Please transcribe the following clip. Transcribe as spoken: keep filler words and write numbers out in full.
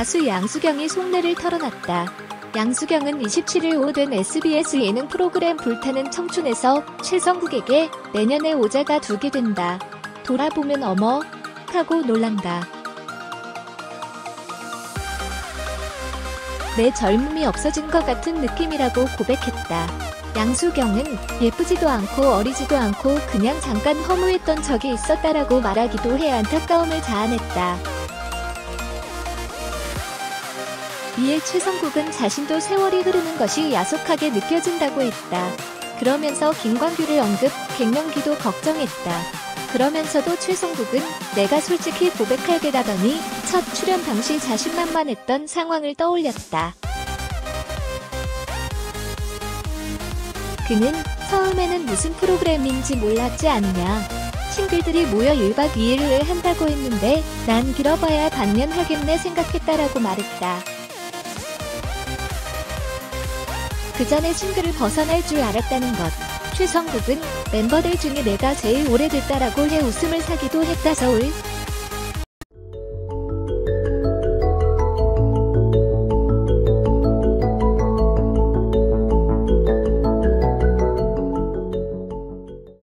가수 양수경이 속내를 털어놨다. 양수경은 이십칠일 오후된 에스비에스 예능 프로그램 불타는 청춘에서 최성국에게 내년에 오자가 두게 된다. 돌아보면 어머 하고 놀란다. 내 젊음이 없어진 것 같은 느낌이라고 고백했다. 양수경은 예쁘지도 않고 어리지도 않고 그냥 잠깐 허무했던 적이 있었다라고 말하기도 해 안타까움을 자아냈다. 이에 최성국은 자신도 세월이 흐르는 것이 야속하게 느껴진다고 했다. 그러면서 김광규를 언급, 갱년기도 걱정했다. 그러면서도 최성국은 내가 솔직히 고백할 게라더니 첫 출연 당시 자신만만했던 상황을 떠올렸다. 그는 처음에는 무슨 프로그램인지 몰랐지 않냐. 싱글들이 모여 일박 이일을 한다고 했는데 난 길어봐야 반년 하겠네 생각했다라고 말했다. 그 전에 싱글을 벗어날 줄 알았다는 것. 최성국은 멤버들 중에 내가 제일 오래됐다라고 해 웃음을 사기도 했다서울.